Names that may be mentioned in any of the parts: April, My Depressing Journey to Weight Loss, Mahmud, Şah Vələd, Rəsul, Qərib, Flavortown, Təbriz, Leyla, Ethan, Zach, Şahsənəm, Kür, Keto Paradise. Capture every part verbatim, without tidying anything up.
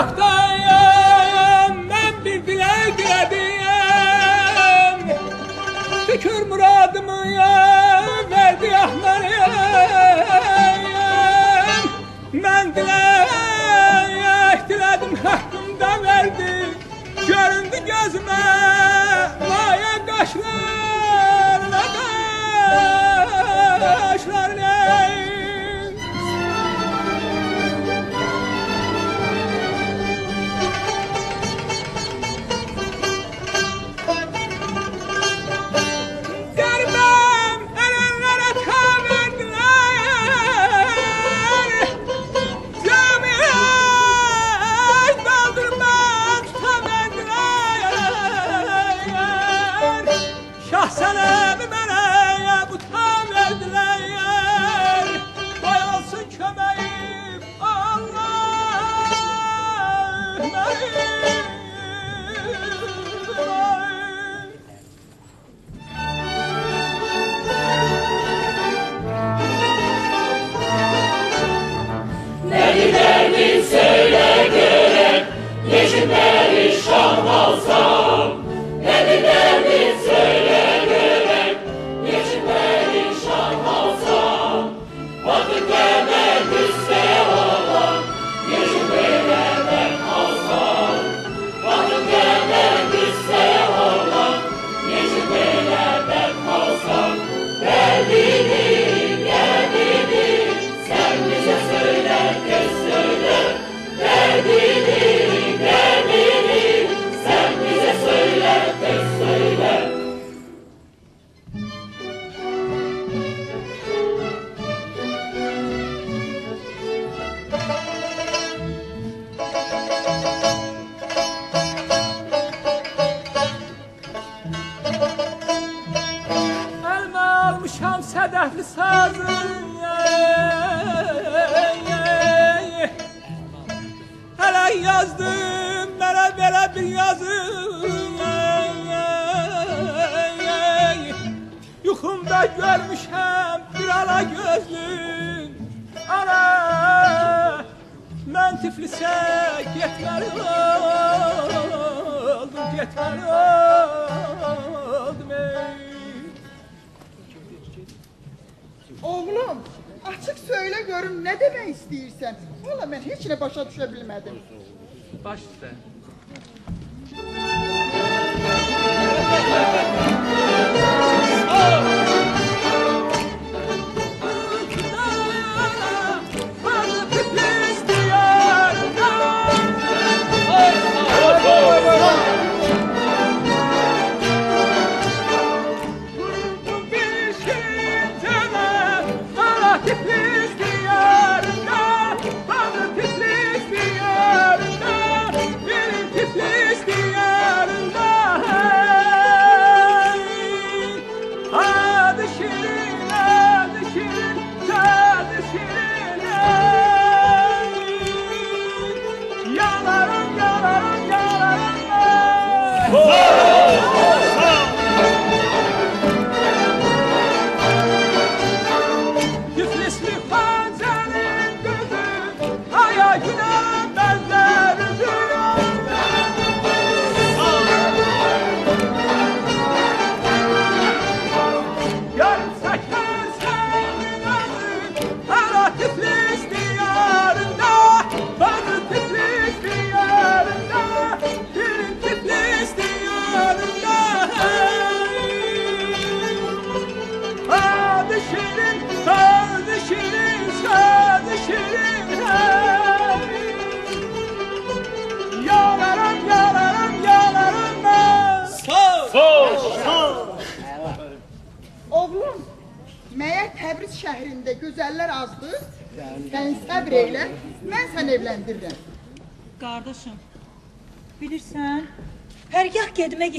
Uzaktayım, ben bir dilek edeyim. Şükür muradımı verdi ahlarım. Ben dilek diledim, hakkımda verdi. Göründü gözüme maya kaşlar, kaşlar ne?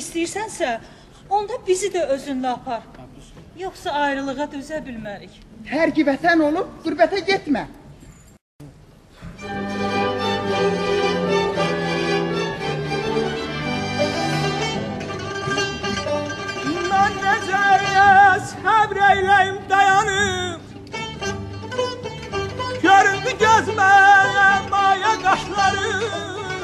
İstəyirsənsə, onda bizi də özünlə apar. Yoxsa ayrılığa dözə bilmərik. Hər ki vətən olub, qürbətə getmə. Mən necəyə səbr eyləyim, dayanım. Göründü gözmə maya qaşlarım.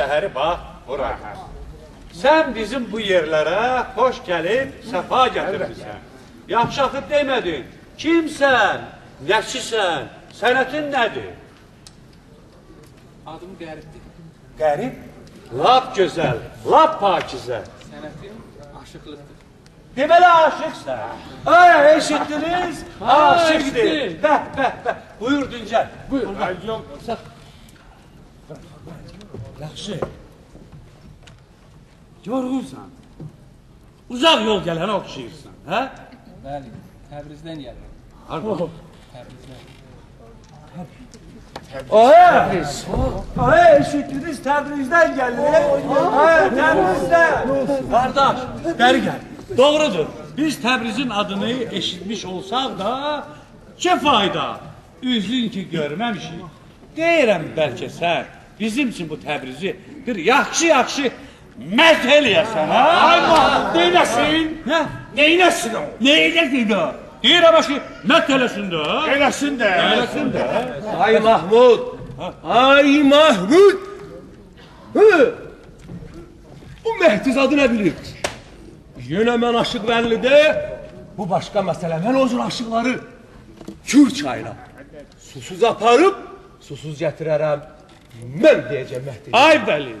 Şəhəri bax, bura. Sən bizim bu yerlərə xoş gəlib, səfa gətirmişsən. Yaxşı atıb demədin. Kimsən, nəçisən, sənətin nədir? Adım Qəribdir. Qərib? Lap gözəl, lap pakizə. Sənətim aşıqlıqdır. Deməli aşıqsan. Ay, eşitdiniz, aşıqdır. Bəh, bəh, bəh. Buyur Düncəl. Buyur. Sağ. Yaxşı, yorğunsan, uzaq yol gələnə oxşayırsan, hə? Bəli, Təbrizdən gəlirəm. Harada? Təbrizdən. Təbriz. Ay, eşitdiniz, Təbrizdən gəlirəm. Ay, Təbrizdən. Qardaş, bəri gəl. Doğrudur, biz Təbrizin adını eşitmiş olsaq da, ki fayda, üzün ki görməmişik. Deyirəm bəlkə sən. Bizim üçün bu Təbrizi bir yaxşı-yaxşı mət eləyəsən, ha? Ay, Mahmud, neynəsin? Hə? Neynəsin o? Neynəsin o? Deyir, ama ki, mət eləsin də, ha? Eləsin də. Eləsin də. Ay, Mahmud! Ay, Mahmud! Bu məhdiz adı nə bilir? Yenə mən aşıq vəllidə, bu başqa məsələ, mən o cür aşıqları Kür çayına susuz aparıb, susuz gətirərəm. Mən deyəcəm, məhdi. Ay, bəli.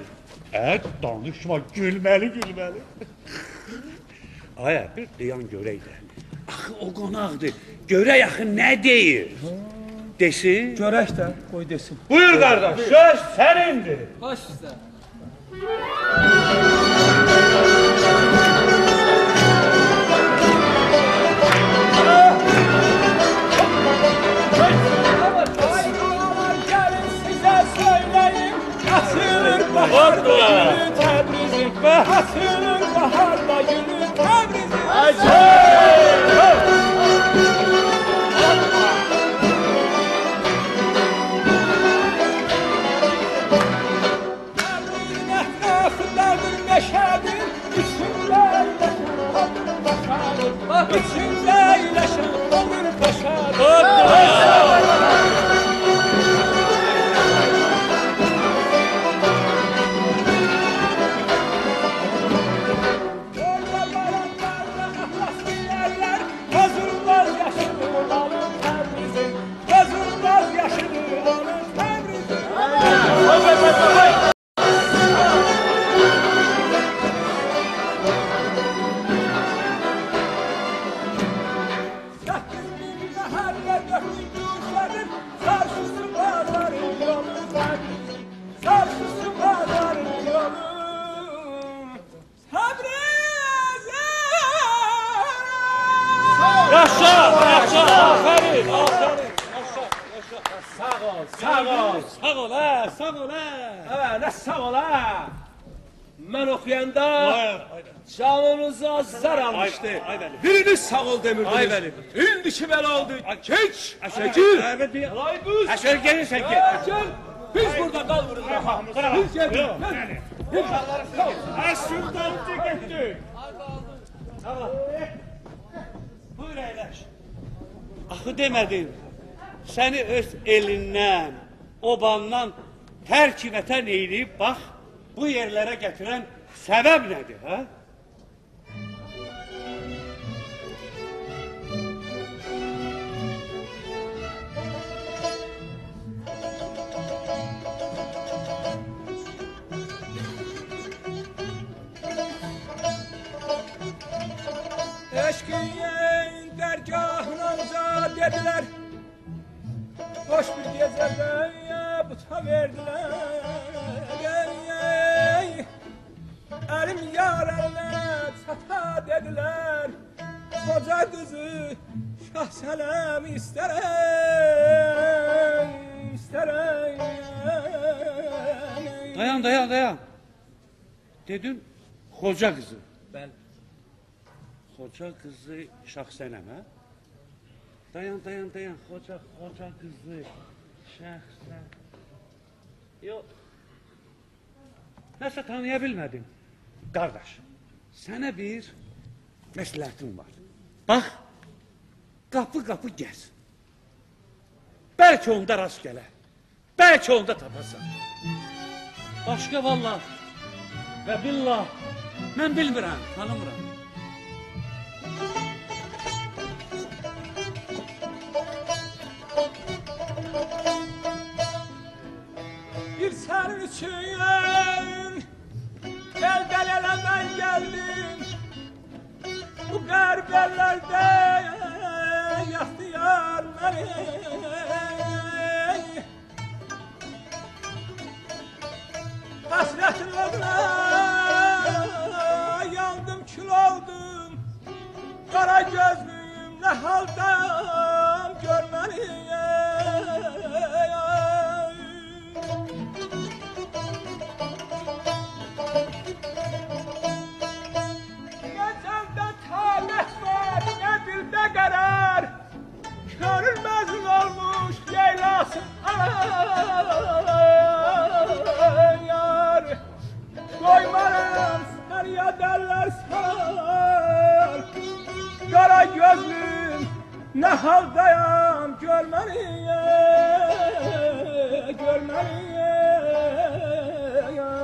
Ət, danışma, gülməli, gülməli. Ay, bir deyan görək də. Axı, o qonaqdır. Görək, axı, nə deyir? Desin. Görək də, qoy desin. Buyur, qardaş, söz sənindir. Baş üstə. Orda Təbrizim və həsülün baharda günü Təbrizim. Təbrizin ətrafındadır meşədir, üçündə iləşən olur başadır, üçündə iləşən olur başadır. Orda! Ayvəli. İndiki bələ oldu. Keç. Əşəkir. Əşəkir. Əşəkir. Biz burada qalmırız. Biz gəldik. Az şuradan çekildi. Tamam. Buyur eyleş. Axı demedin. Seni öz elinden, obandan terk vətən eyleyip bak, bu yerlere getiren sebep nedir? Ha? Eşkiyin dergahına uza dediler, boş bir gecede buta verdiler. Ey, elim yararına çata dediler, koca kızı Şah Selam isterim, isterim. Dayan, dayan, dayan. Dedim, koca kızı. Ben. Koca kızı Şah Selam, ha? Dayan, dayan, dayan. Koca, koca kızı Şah Selam. Yok. Nasıl tanıyabilmedim? Kardeş, sana bir məsləhətim var. Bak, kapı kapı gez. Belki onda rast gələ. Belki onda tapasan. Başka vallahi ve billah, ben bilmirəm, tanımıram. Bir sarı üçün elden ele ben geldim, bu qəriblərdə yaxtiyar məni. Hasretin oduna yandım, kül oldum, qara gözlüm nə haldam gör məni. Görülmezin olmuş Leyla'sın yar. Koymarım sar ya derler sar, kara gözlüm ne haldayam görmeliye, görmeliye yar.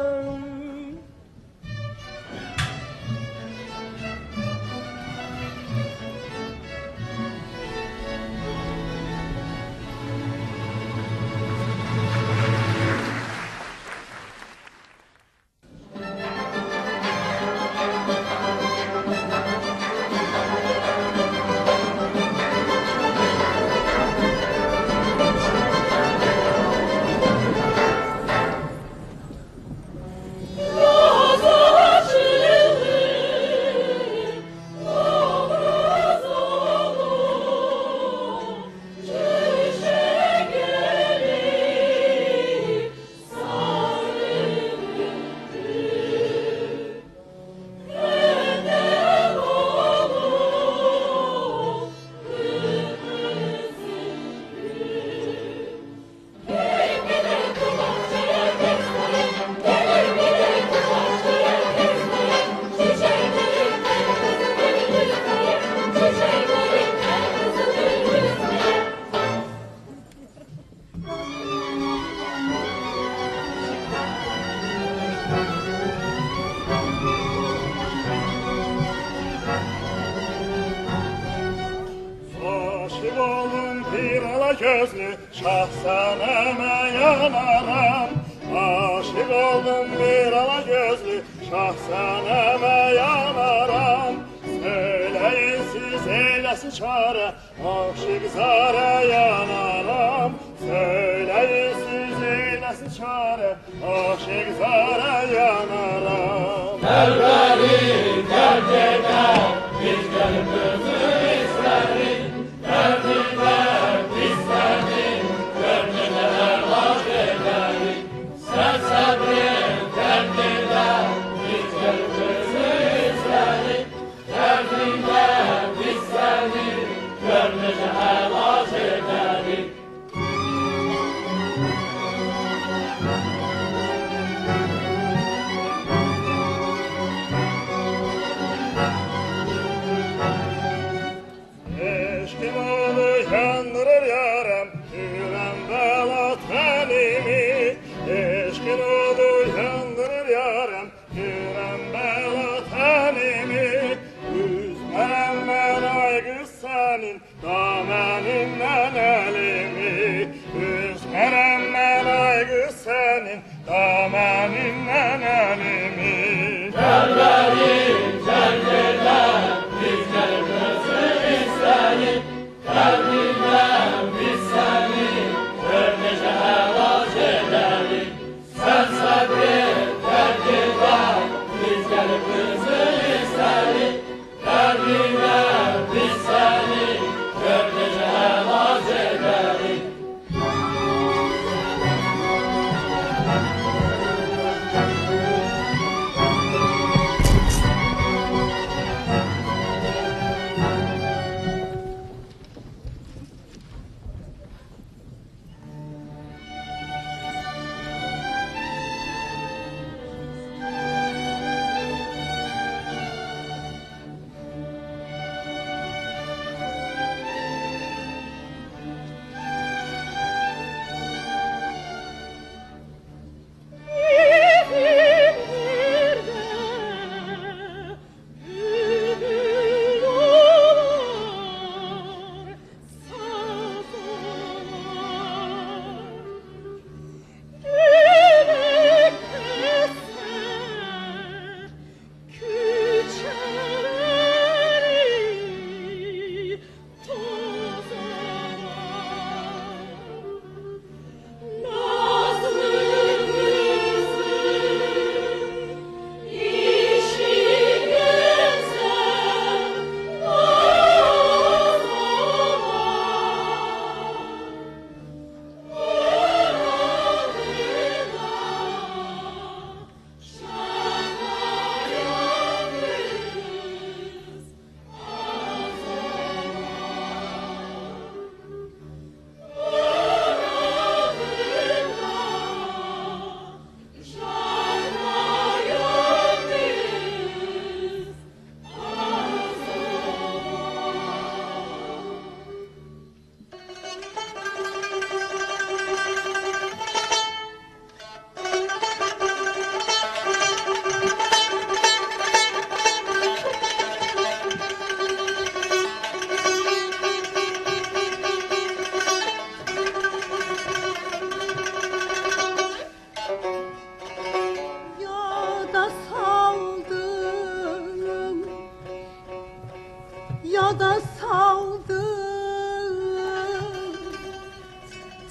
yada saldı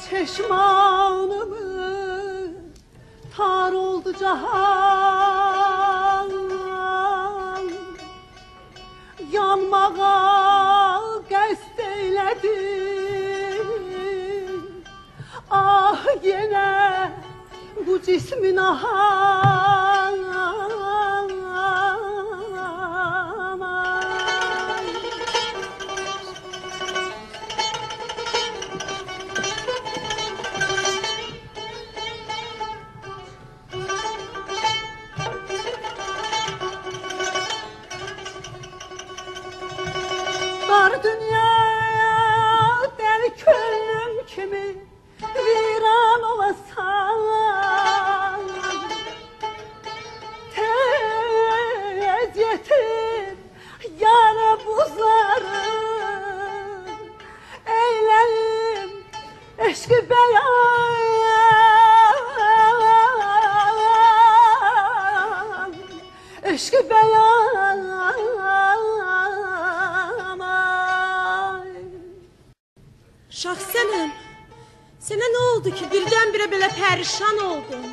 çeşmanımı, tar oldu cahan, yanmağa qəsd eylədim. Ah yenə bu cismin ahan, Şahsənəm, sənə nə oldu ki, birdən-birə belə pərişan oldun?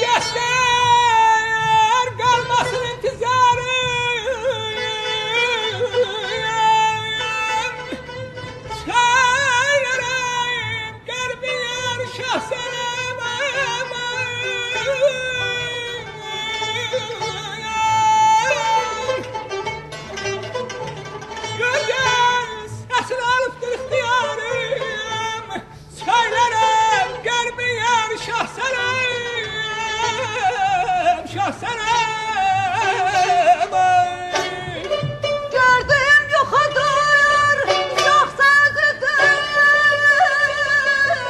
gençler kalmasın intizarı. Çağırırım Qəribiyar şahsarım. Gözün sesini alıptır ihtiyarım. Çağırırım Qəribiyar şahsarım. Gördüğüm yoxadır, yoxsazdır. Çəkdim həsrətim, məndən sonudur yar,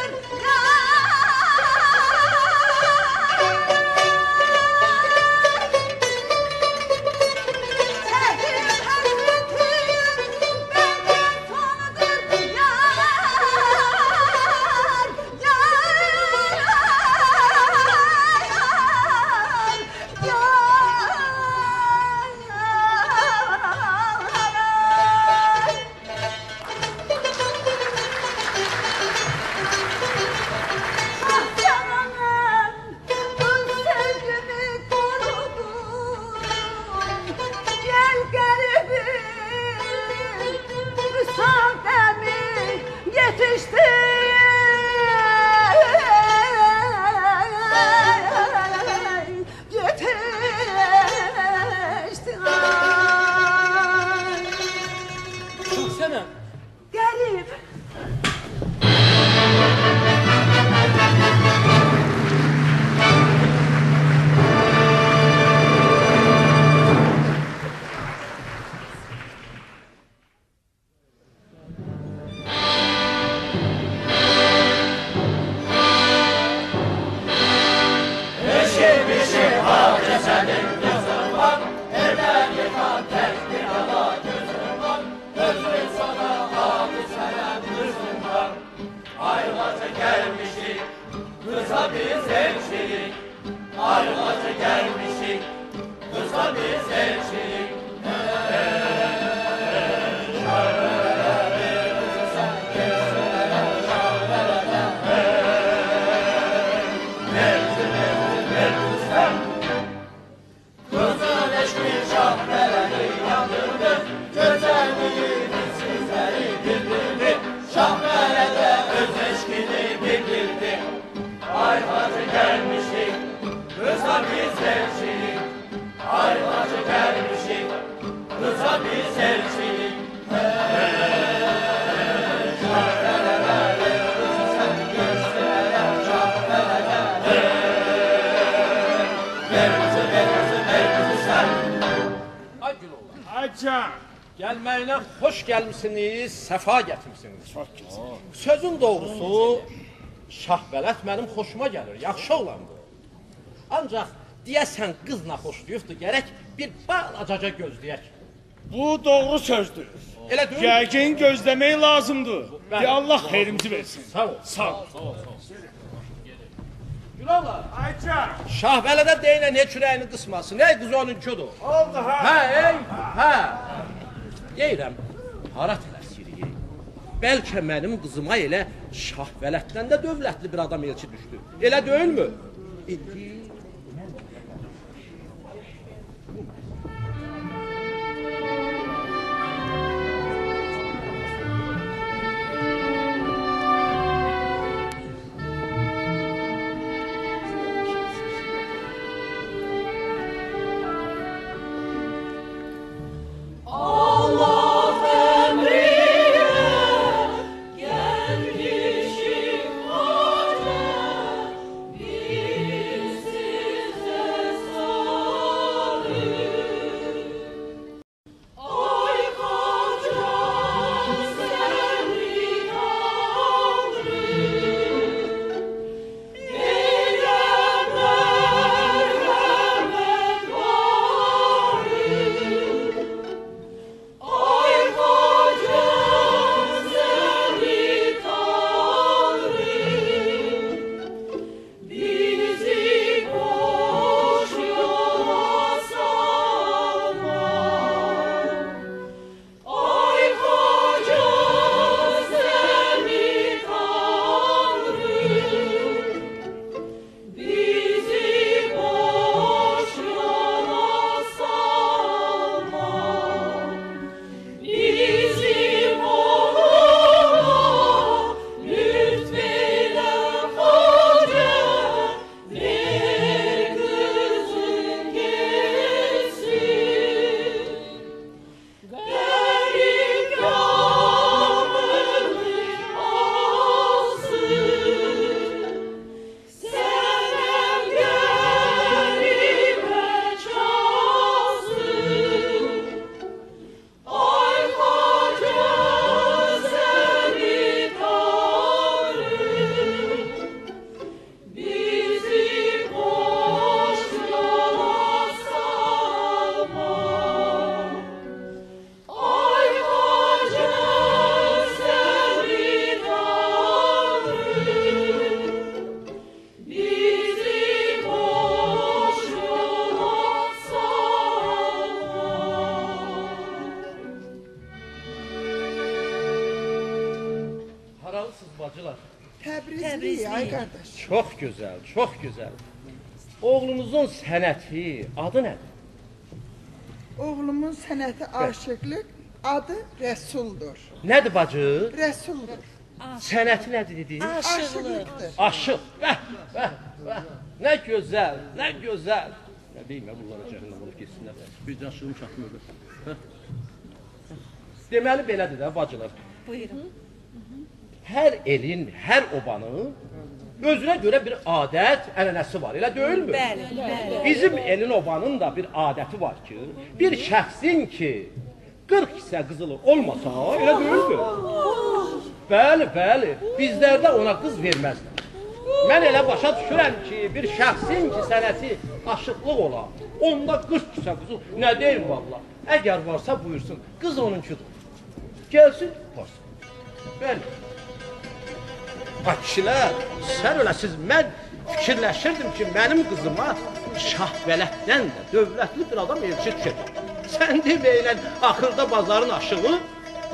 yar. Gəlməyinə xoş gəlmişsiniz, səfa gətirmişsiniz. Sözün doğrusu, Şah Vələd mənim xoşuma gəlir, yaxşı olandı. Ancaq deyəsən qız naxoşluyuqdur, gərək bir balacaca gözləyək. Bu doğru sözdür. Yəqin gözləmək lazımdır. Allah xeyrimizi versin. Sağ ol. Sağ ol. Günahlar. Şah Vələdə deyinə ne çürəyini qısmasın, ey qız onunkudur. Oldu hə. Hə, ey, hə. Deyirəm, hara tələsirik. Bəlkə mənim qızıma elə Şah Vələddən də dövlətli bir adam elçi düşdü. Elə deyilmi? İndi... We'll be right back. kardeş. Çox gözəl, çox gözəl. Oğlunuzun sənəti, adı nədir? Oğlumun sənəti aşıqlıq, adı Rəsuldur. Nədir bacı? Rəsuldur. Sənəti nədir dedi? Aşıqlıqdır. Aşıq. Bəh, bəh, bəh. Nə gözəl, nə gözəl. Nə deyim ya, bunlara cəhənnəm olub geçsinlər. Birdən sığım çatmırdı. Deməli belədir də bacılar. Buyurun. Hər elin, hər obanın özünə görə bir adət, ənənəsi var. Elə deyilmi? Bəli, bəli. Bizim elin obanın da bir adəti var ki, bir şəxsin ki, qırx hissə qızılı olmasa, elə deyilmi? Bəli, bəli. Bizlərdə ona qız verməzlər. Mən elə başa düşürəm ki, bir şəxsin ki, sənəti aşıqlıq ola, onda qırx hissə qızılı, nə deyim valla? Əgər varsa buyursun, qız onunkidir. Gəlsin, varsın. Bəli. Bak kişilər, sən öləsiz, mən fikirləşirdim ki, mənim qızıma Şah Vələddən də dövlətli bir adam elçi düşəcək. Sən deyib eylən, axırda bazarın aşığı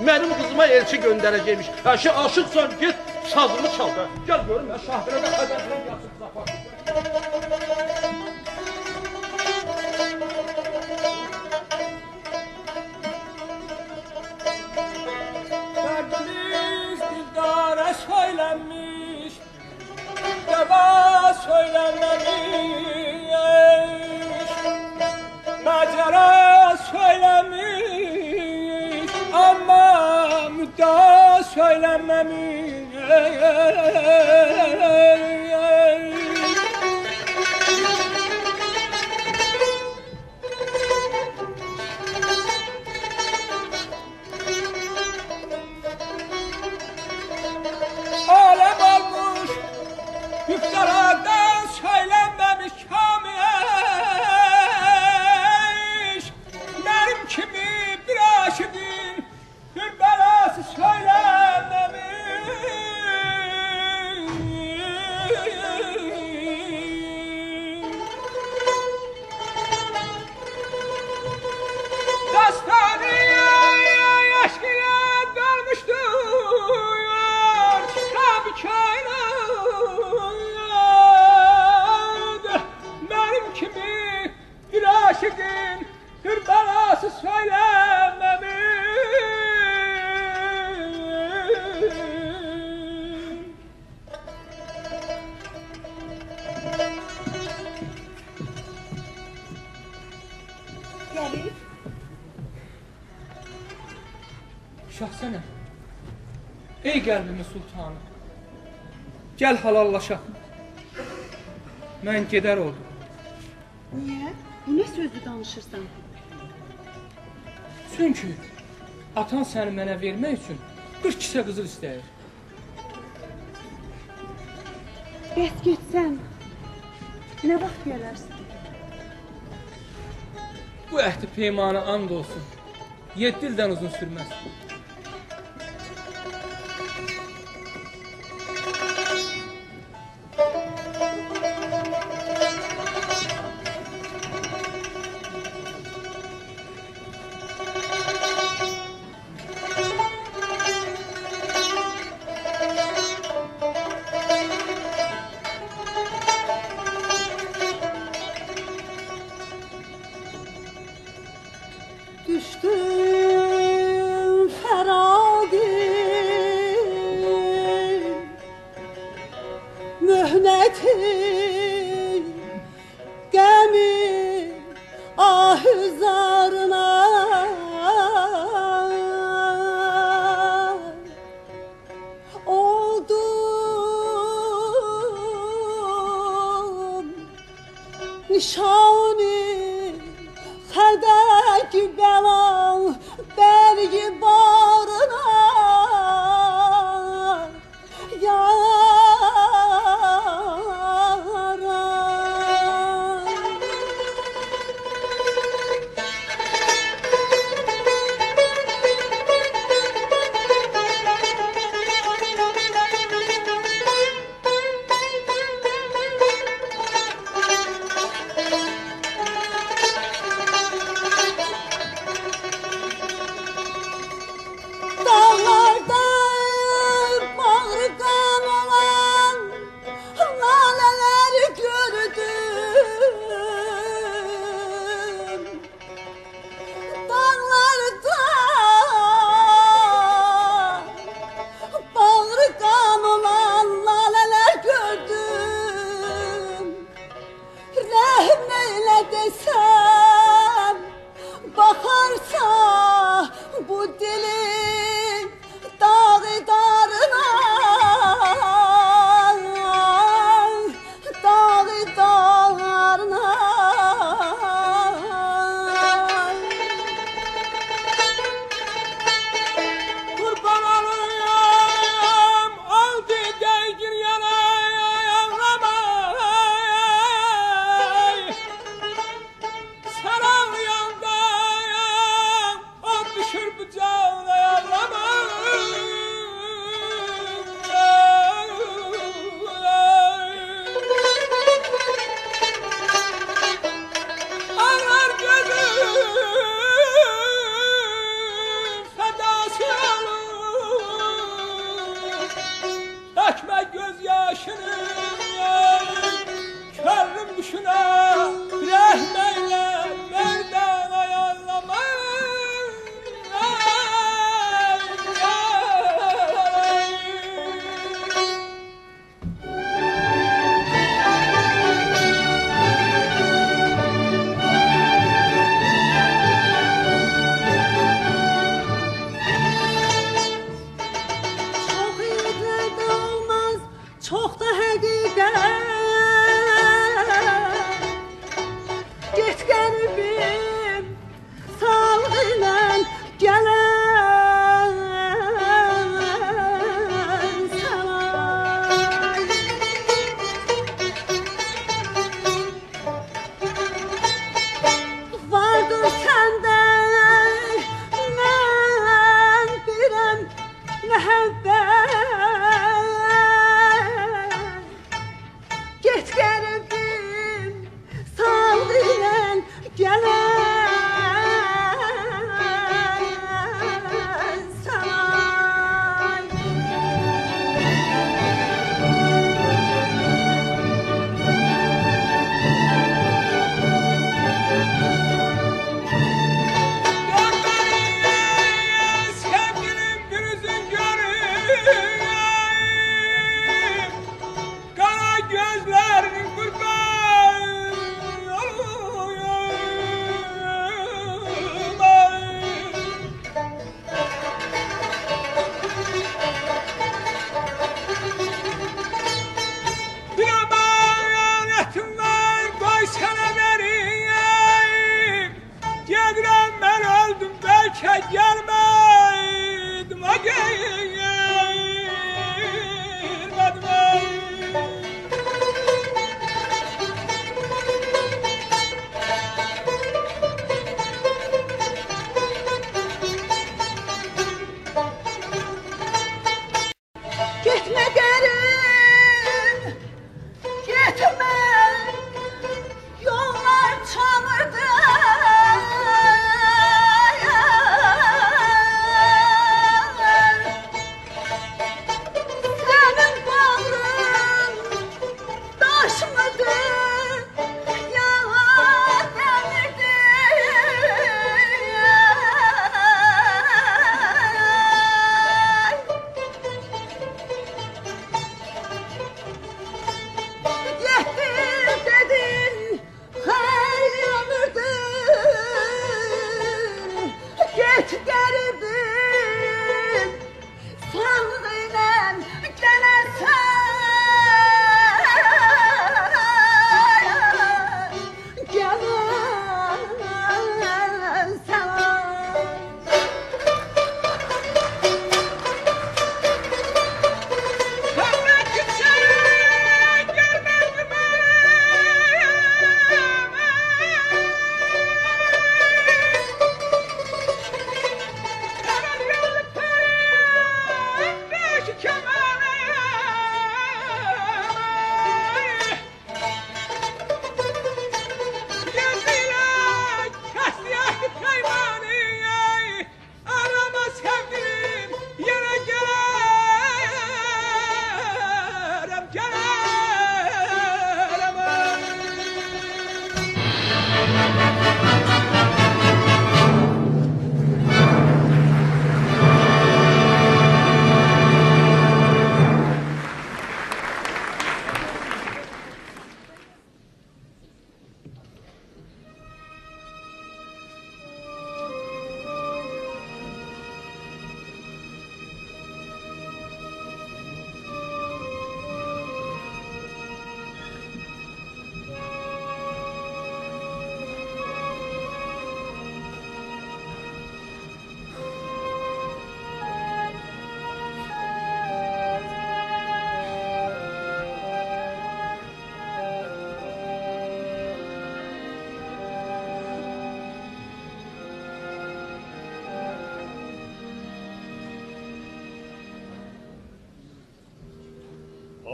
mənim qızıma elçi göndərəcəkmiş. Əşi, aşıqsan, get, sazını çal da. Gəl görüm, mən Şah Vələdə qədərdən yaxşı qızapaq. Tebriz dildara söyləmiş, deva söylememiş, macera söylemiş, ama müdda söylememiş. Yükleradan söylenmemiş kamiyeş, benim kimi bir aşıkın bir belası söylenmemiş. Dastaneye aşkıya dalmıştır tabi kainat. Kimi bir aşıkın bir balası söylememiş. Qərib. Şahsənəm. Ey qəlbimin sultanı. Gəl halallaşaq. Mən gedər oldum. Niye? Bu ne sözü danışırsan? Çünkü atan seni mənə vermək üçün qırx kisə qızıl istəyir. Bəs getsən, nə vaxt gələrsin? Bu əhdi peymana and olsun, yeddi ildən uzun sürməz. Altyazı desem bakarsa bu dilin dağı darına, dağı darına. Kurban olayım, al dede gir yana çok da hediye.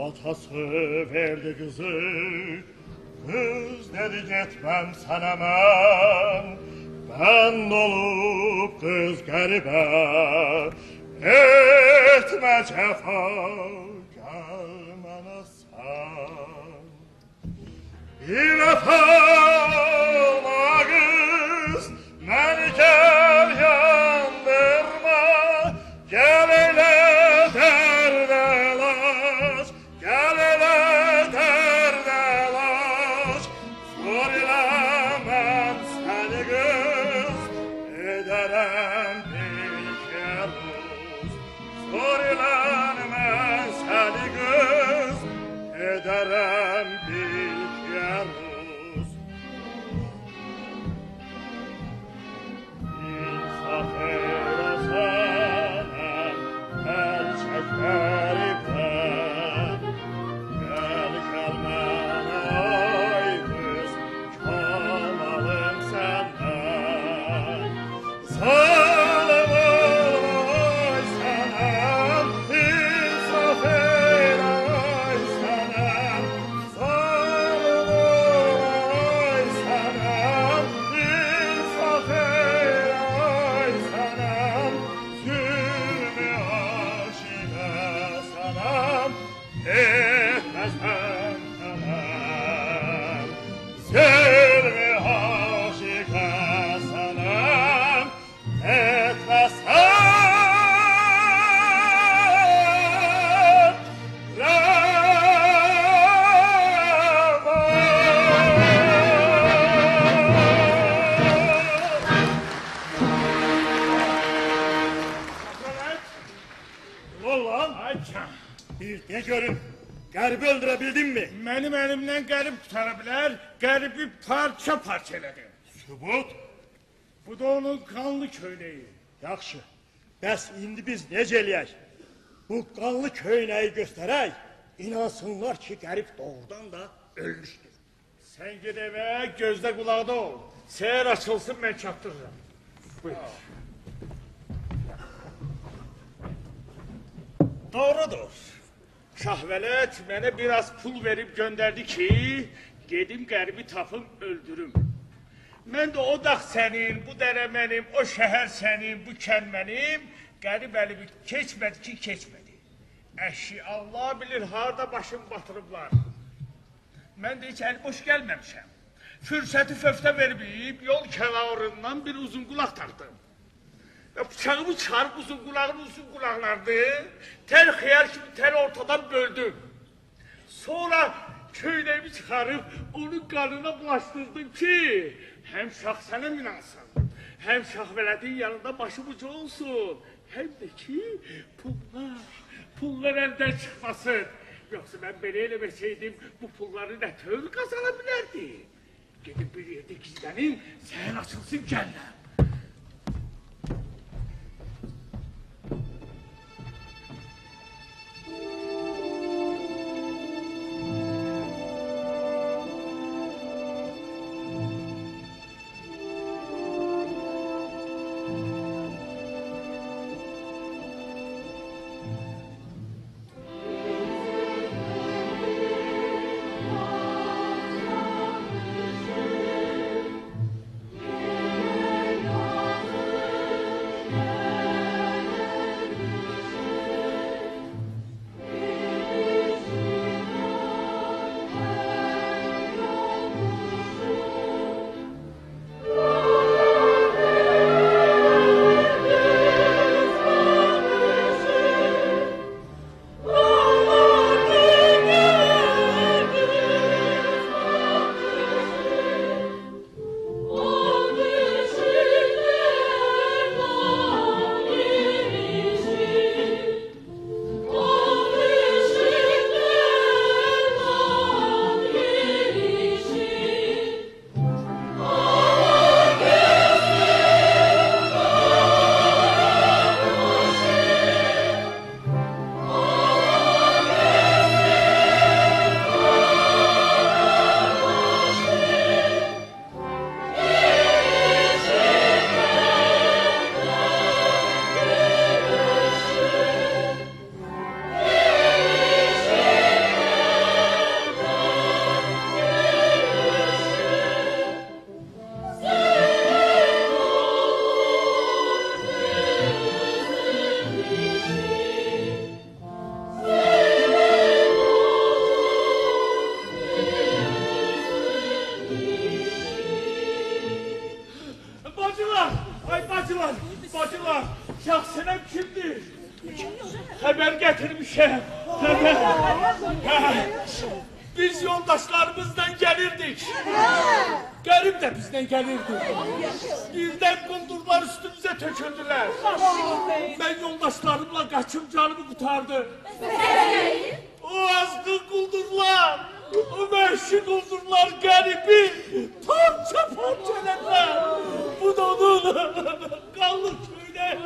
Atası verdi kızı, kız dedi gitmem sana mən, ben olup kız qəribə, etmə cəfa, gəl mənə sən. Bir vəfa olma qız, məni gəl yandırma, gəl elə dərdə laç, gəl elə dərdə laç. Sor ilə mən səni qız, edərəm bir kəruz. Sor ilə mən səni qız, edərəm bir Qəribi parça parça elədim. Sübut? Bu da onun kanlı köynəyi. Yaxşı. Bəs indi biz necə eləyək? Bu kanlı köynəyi göstərək, inansınlar ki, qərib doğrudan da ölmüşdür. Sən ged evə, gözdə qulaqda ol. Səhər açılsın, mən çatdırıram. Buyur. Doğrudur. Şah Vələd mənə biraz pul verib göndərdi ki, gedim qəribi tapım, öldürüm. Mən də o dağ sənin, bu dərə mənim, o şəhər sənin, bu kənd mənim. Qərib əlimi keçmədi ki, keçmədi. Əşi, Allah bilir, harada başım batırıblar. Mən də heç əli boş gəlməmişəm. Fürsəti föftə verməyib, yol kənarından bir uzun qulaq taxdım. Bıçağımı çıxarıb uzun qulağın uzun qulaqlardı. Tər xiyar kimi tər ortadan böldüm. Sonra köynəyimi çıxarıb, onun qanına bulaşdırdım ki, həm şah sənə inansın, həm Şah Vələdin yanında başı bucu olsun, həm də ki, pullar, pullar əldən çıxmasın. Yoxsa mən belə eləməsəydim, bu pulları nə tör qazana bilərdi? Gedib bir yerdə gizlənin, səhər açılsın gəllər. Bacılar, bacılar, şahsınəm kimdir? Xəbər gətirmişəm. Biz yoldaşlarımızdan gəlirdik. Qərib də bizdən gəlirdi. Birdən qundurlar üstümüzə töküldülər. Mən yoldaşlarımla qaçım canımı qutardı. O azgın quldurlar, o vəhşi quldurlar Qəribi parça parça elədilər. Bu da onun qanlı köynəyi.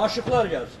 Aşıklar gelsin.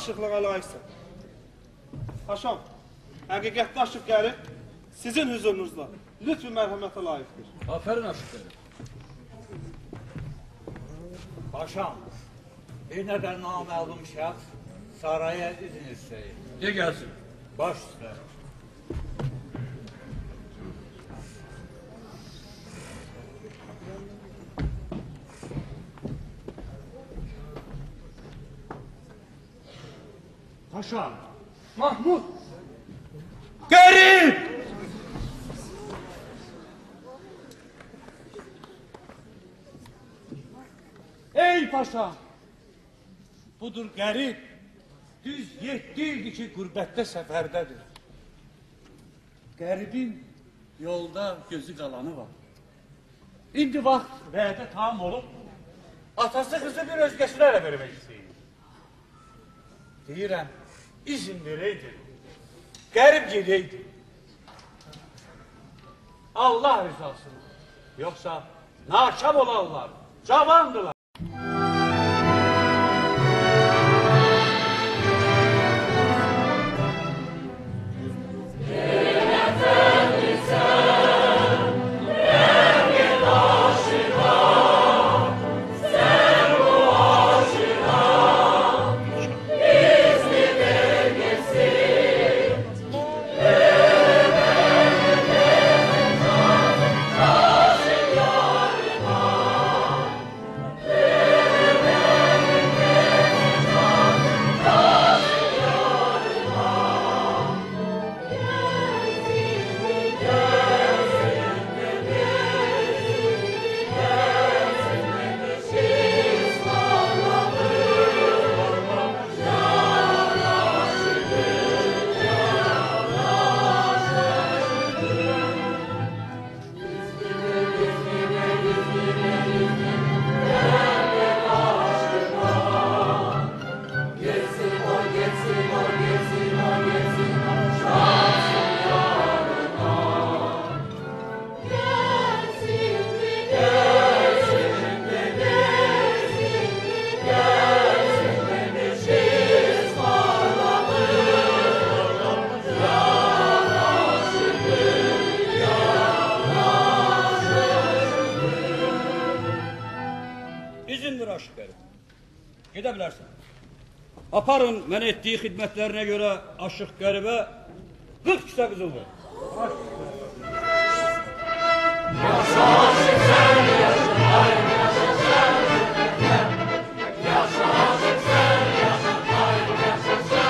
Aşıqlığa layiqsən. Paşam, həqiqətdə aşıq Qərib sizin hüzurunuzda lütf və mərhəmətə layiqdir. Afərin aşıq Qərib. Paşam, bir nəfər naməlum şəxs saraya izin istəyir. De gəlsin. Baş üstə. Paşam, Mahmud, Qərib! Ey paşa, budur Qərib, düz yeddi ildir ki, qürbətdə səfərdədir. Qəribin yolda gözü qalanı var. İndi vaxt vədə tam olub, atası qızı bir özgəsinə vermək istəyir. Deyirəm, izin vereydi, Qərib gedeydi. Allah rızasını. Yoksa nakam olanlar cavandılar. Aparın mənə etdiyi xidmətlərinə görə aşıq Qəribə qırx kisə qızıl ver. Yaşa aşıq sən, yaşa Qərib, yaşa sən, yaşa aşıq sən, yaşa Qərib, yaşa sən, yaşa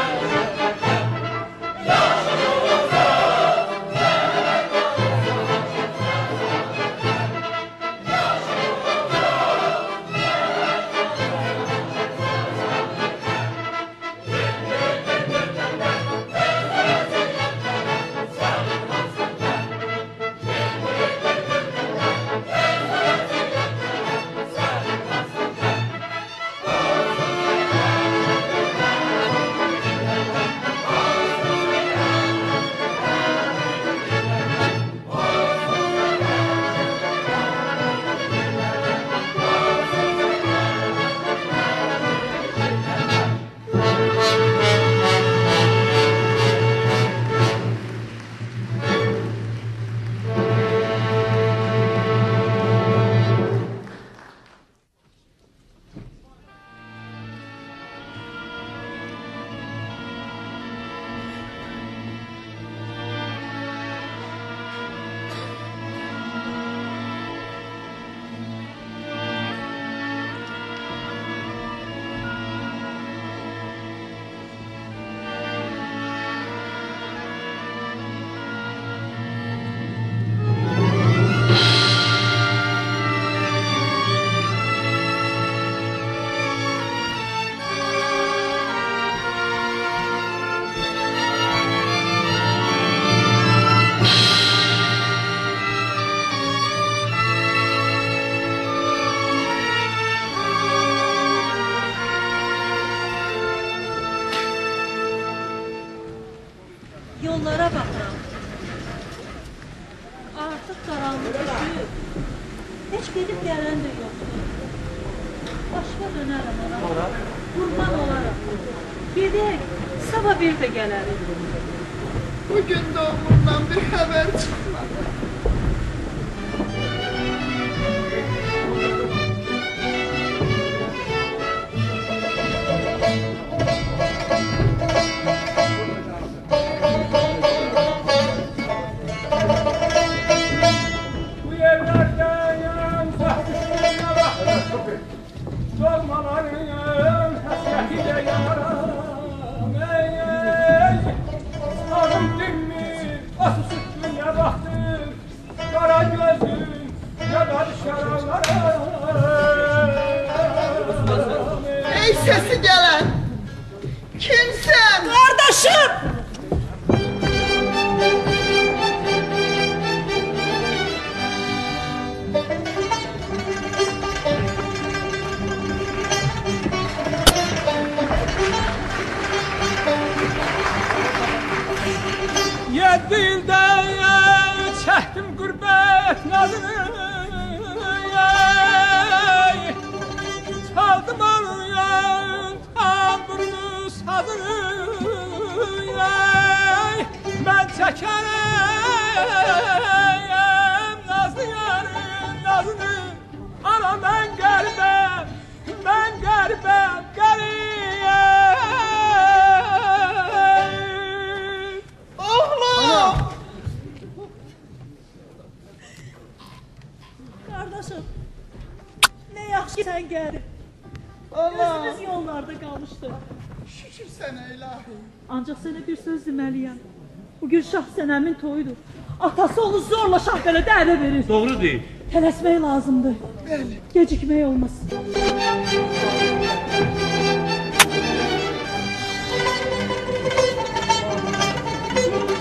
dildə çəkdim qürbət nazını çaldım anıyan tamburlu sazını mən çəkərəm nazlı yarın nazını ana mən qəribəm mən qəribəm qəribəm oğlum kardeşim ne yaxşı sen qərib özümüz yollarda qalmışdı. Şükür sənə ilahi. Ancaq sənə bir söz deməliyəm. Bugün Şah Sənəmin toyudur. Atası onu zorla Şah Vələdə ələ verir. Doğru deyil. Tələsmək lazımdır. Bəli. Gecikmək olmaz.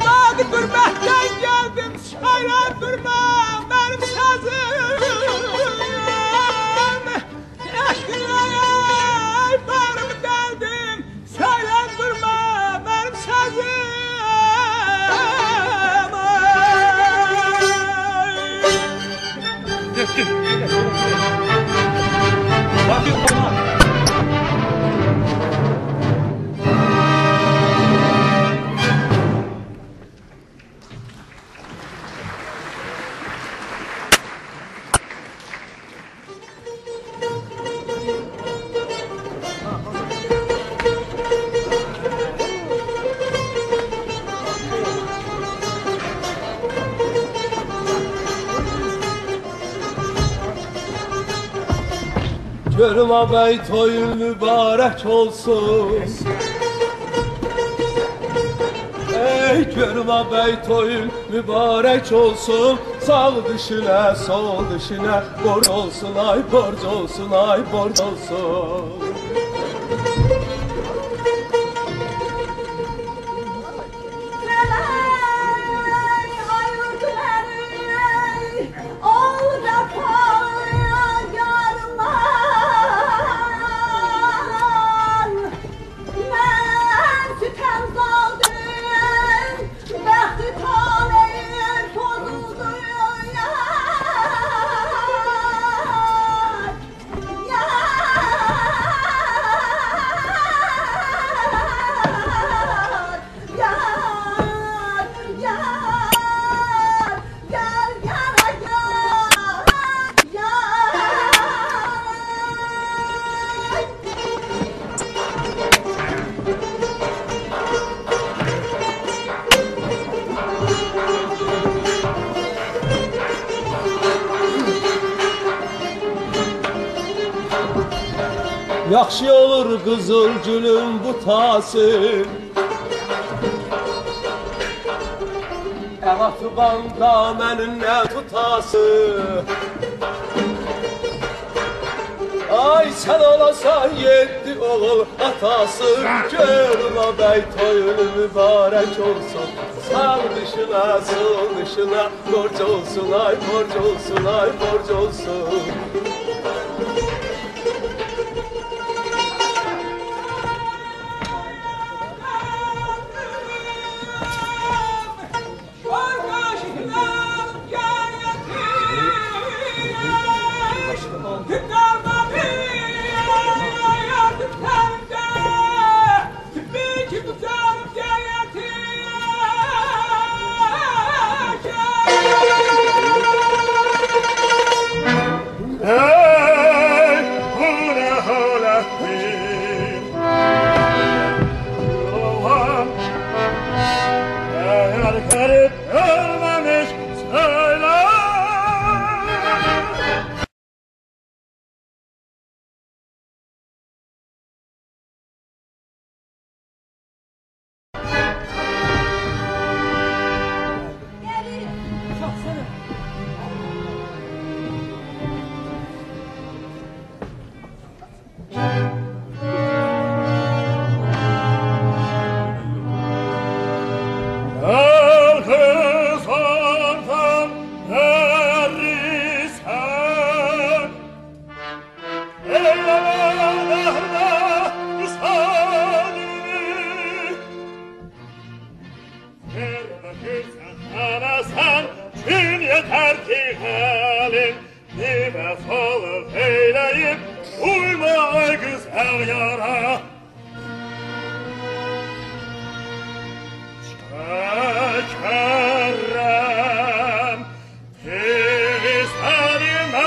Dağ qürbətdən gəldim, şairəm qürbəm, mənim sazım. Eşqinləyəm. Bağrımı deldim, söylen durma benim sazım. Görüm ağabey toyun mübarek olsun. Ey görüm ağabey toyun mübarek olsun. Sağ dişine sol dişine borc olsun ay borc olsun ay borc olsun. Yaxşı olur kızıl gülün bu tası Elatı banda mənim ne tutası Ay sən olasan yedi oğul atası Görüm ağabey toyun mübarek olsun Sağ dışına sol dışına borc olsun ay borc olsun ay borc olsun Al kız ortam Arasan gün yeter ki halim bir vefalı eyleyip uyma güzel yara. Çekerem Tebriz elimden,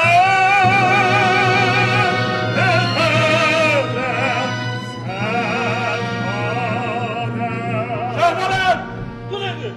yeterlem sen bana. Şah Vələd! Bu nedir?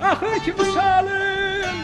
Axır ki bu salim